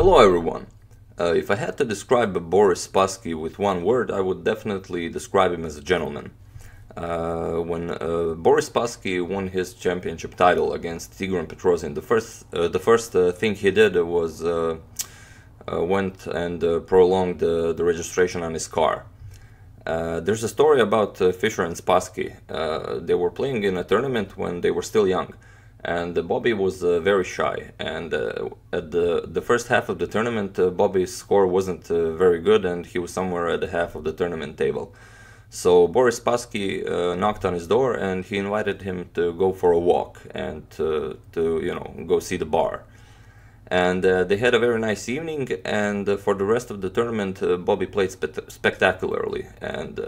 Hello everyone! If I had to describe Boris Spassky with one word, I would definitely describe him as a gentleman. When Boris Spassky won his championship title against Tigran Petrosian, the first thing he did was went and prolonged the registration on his car. There's a story about Fischer and Spassky. They were playing in a tournament when they were still young. And Bobby was very shy, and at the first half of the tournament Bobby's score wasn't very good, and he was somewhere at the half of the tournament table. So Boris Spassky knocked on his door, and he invited him to go for a walk and to go see the bar. And they had a very nice evening, and for the rest of the tournament Bobby played spectacularly, and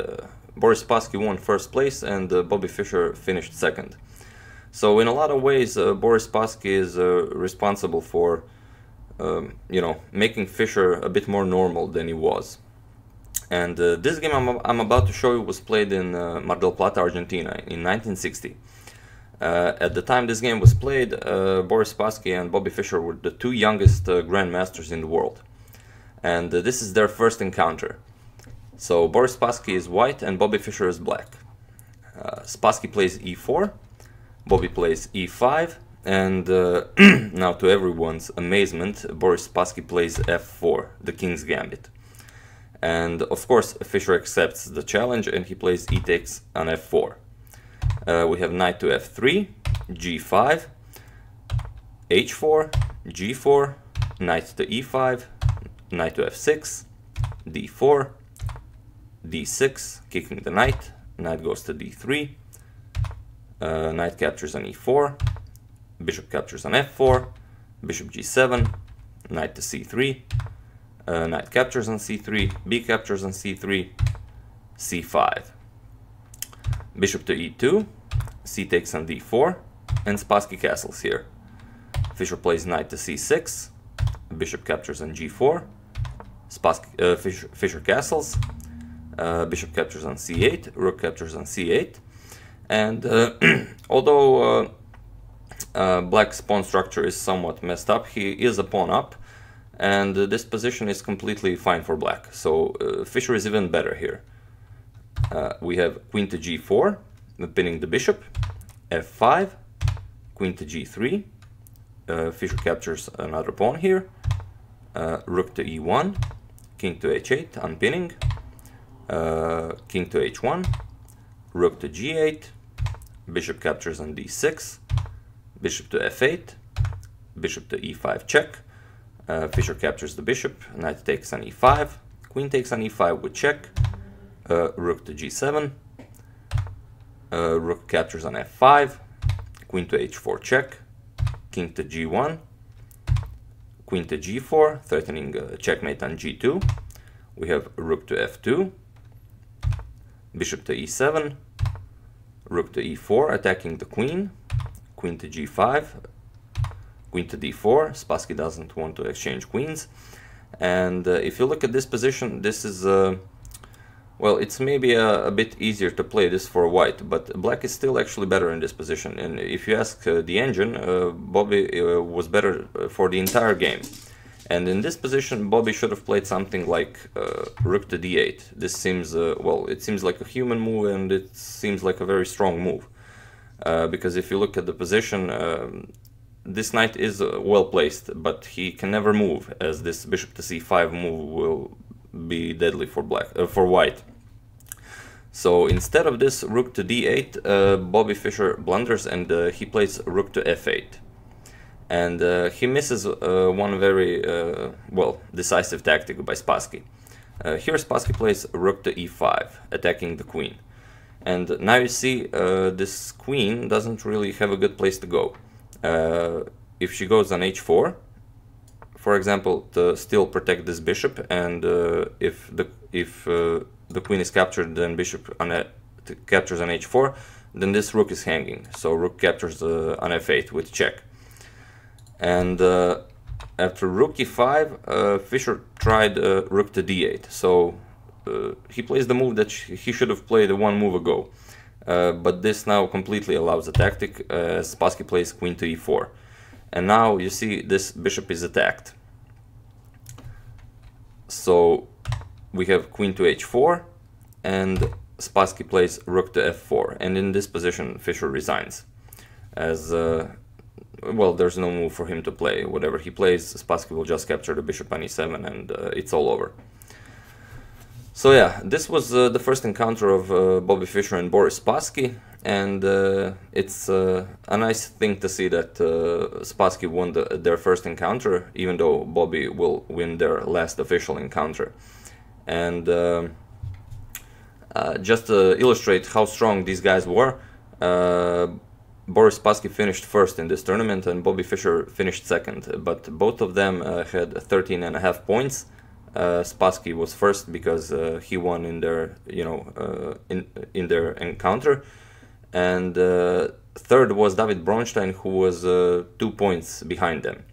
Boris Spassky won first place, and Bobby Fischer finished second. So in a lot of ways, Boris Spassky is responsible for, making Fischer a bit more normal than he was. And this game I'm about to show you was played in Mar del Plata, Argentina, in 1960. At the time this game was played, Boris Spassky and Bobby Fischer were the two youngest grandmasters in the world. And this is their first encounter. So Boris Spassky is white and Bobby Fischer is black. Spassky plays e4. Bobby plays e5, and now to everyone's amazement, Boris Spassky plays f4, the King's Gambit. And of course Fischer accepts the challenge, and he plays e takes on f4. We have knight to f3, g5, h4, g4, knight to e5, knight to f6, d4, d6, kicking the knight, knight goes to d3, knight captures on e4, bishop captures on f4, bishop g7, knight to c3, knight captures on c3, b captures on c3, c5. Bishop to e2, c takes on d4, and Spassky castles here. Fischer plays knight to c6, bishop captures on g4, Fischer castles, bishop captures on c8, rook captures on c8. And although Black's pawn structure is somewhat messed up, he is a pawn up, and this position is completely fine for Black. So Fischer is even better here. We have queen to g4, pinning the bishop, f5, queen to g3, Fischer captures another pawn here, rook to e1, king to h8, unpinning, king to h1, rook to g8, bishop captures on d6, bishop to f8, bishop to e5 check, Fischer captures the bishop, knight takes on e5, queen takes on e5 with check, rook to g7, rook captures on f5, queen to h4 check, king to g1, queen to g4, threatening checkmate on g2. We have rook to f2, bishop to e7, rook to e4, attacking the queen, queen to g5, queen to d4, Spassky doesn't want to exchange queens. And if you look at this position, this is, well, it's maybe a bit easier to play this for white, but Black is still actually better in this position. And if you ask the engine, Bobby was better for the entire game. And in this position, Bobby should have played something like rook to d8. This seems, well, it seems like a human move, and it seems like a very strong move. Because if you look at the position, this knight is well placed, but he can never move, as this bishop to c5 move will be deadly for black, for white. So instead of this rook to d8, Bobby Fischer blunders, and he plays rook to f8. And he misses one very, well, decisive tactic by Spassky. Here Spassky plays rook to e5, attacking the queen. And now you see this queen doesn't really have a good place to go. If she goes on h4, for example, to still protect this bishop, and if the queen is captured, then bishop on captures on h4, then this rook is hanging. So rook captures on f8 with check. And after rook e5, Fischer tried rook to d8, so he plays the move that he should have played one move ago. But this now completely allows a tactic, as Spassky plays queen to e4. And now you see this bishop is attacked. So we have queen to h4, and Spassky plays rook to f4, and in this position Fischer resigns, as well, there's no move for him to play. Whatever he plays, Spassky will just capture the bishop on e7, and it's all over. So yeah, this was the first encounter of Bobby Fischer and Boris Spassky, and it's a nice thing to see that Spassky won their first encounter, even though Bobby will win their last official encounter. And just to illustrate how strong these guys were, Boris Spassky finished first in this tournament and Bobby Fischer finished second, but both of them had 13.5 points. Spassky was first because he won in their, in their encounter, and third was David Bronstein, who was 2 points behind them.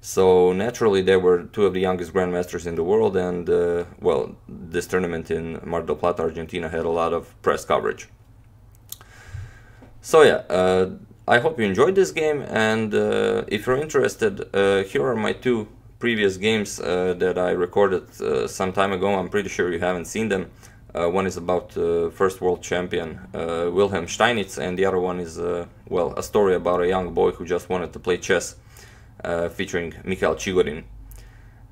So naturally, they were two of the youngest grandmasters in the world, and well, this tournament in Mar del Plata, Argentina, had a lot of press coverage. So yeah, I hope you enjoyed this game, and if you're interested, here are my two previous games that I recorded some time ago. I'm pretty sure you haven't seen them. One is about first world champion Wilhelm Steinitz, and the other one is, well, a story about a young boy who just wanted to play chess, featuring Mikhail Chigorin.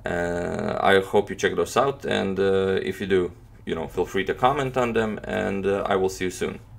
I hope you check those out, and if you do, feel free to comment on them, and I will see you soon.